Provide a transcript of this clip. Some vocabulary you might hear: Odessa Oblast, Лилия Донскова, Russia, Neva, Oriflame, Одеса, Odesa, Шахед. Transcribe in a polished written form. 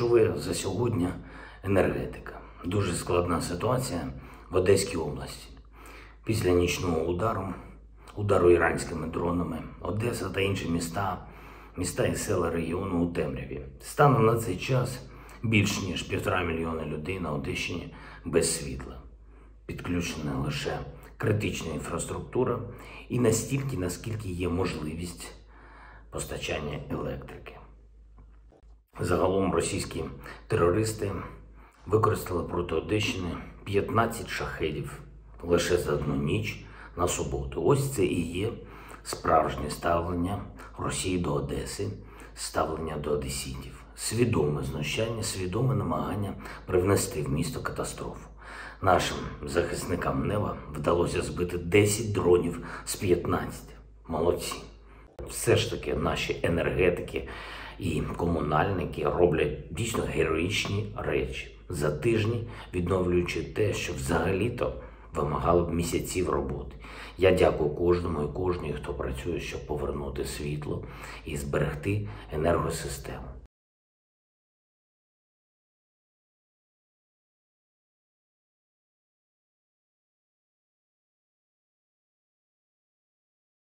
Чули за сьогодні енергетика. Дуже складна ситуація в Одеській області. Після нічного удару іранськими дронами Одеса та інші міста і села регіону у темряві. Станом на цей час більш ніж 1,5 мільйона людей на Одещині без світла. Підключена лише критична інфраструктура і настільки, наскільки є можливість постачання електрики. Загалом російські терористи використали проти Одещини 15 шахедів лише за одну ніч на суботу. Ось це і є справжнє ставлення Росії до Одеси, ставлення до одеситів. Свідоме знущання, свідоме намагання привнести в місто катастрофу. Нашим захисникам Нева вдалося збити 10 дронів з 15. Молодці. Все ж таки наші енергетики і комунальники роблять дійсно героїчні речі за тижні, відновлюючи те, що взагалі-то вимагало б місяців роботи. Я дякую кожному і кожній, хто працює, щоб повернути світло і зберегти енергосистему.